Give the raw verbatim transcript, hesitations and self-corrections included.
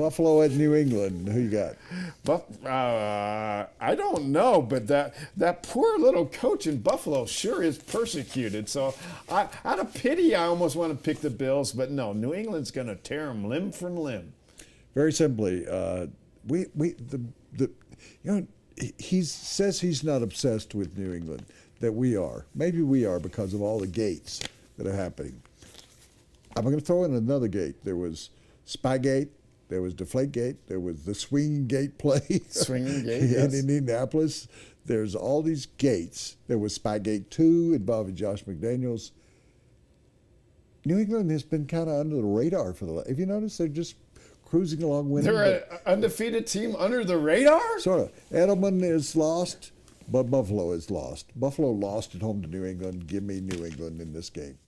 Buffalo at New England. Who you got? Buff uh, I don't know, but that that poor little coach in Buffalo sure is persecuted. So I, out of pity, I almost want to pick the Bills, but no, New England's going to tear them limb from limb. Very simply, uh, we we the the you know he says he's not obsessed with New England. That we are. Maybe we are because of all the gates that are happening. I'm going to throw in another gate. There was Spygate, there was Deflategate, there was the Swinging Gate play. Swinging Gate, in yes. Indianapolis. There's all these gates. There was Spygate two and Bobby Josh McDaniels. New England has been kind of under the radar for the last. Have you noticed they're just cruising along winning? They're an undefeated team under the radar? Sort of. Edelman is lost, but Buffalo is lost. Buffalo lost at home to New England. Give me New England in this game.